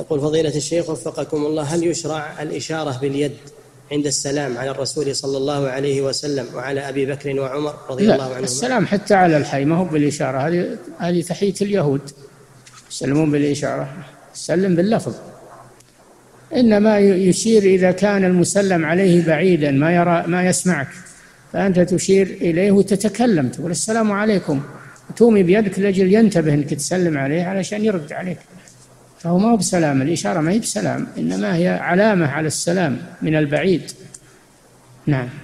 يقول فضيلة الشيخ وفقكم الله، هل يشرع الإشارة باليد عند السلام على الرسول صلى الله عليه وسلم وعلى أبي بكر وعمر رضي الله عنهما؟ السلام حتى على الحي، ما هو بالإشارة. هذه تحية اليهود، يسلمون بالإشارة. سلم باللفظ، إنما يشير إذا كان المسلم عليه بعيدا ما يرى ما يسمعك، فأنت تشير إليه وتتكلم، تقول السلام عليكم، تومي بيدك لأجل ينتبه أنك تسلم عليه علشان يرد عليك، فهو ما هو بسلام. الإشارة ما هي بسلام، إنما هي علامة على السلام من البعيد. نعم.